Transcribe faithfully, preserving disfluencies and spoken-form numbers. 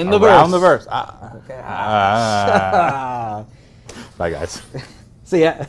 In the verse. Around the verse. Ah. Okay. Ah. Bye, guys. See ya.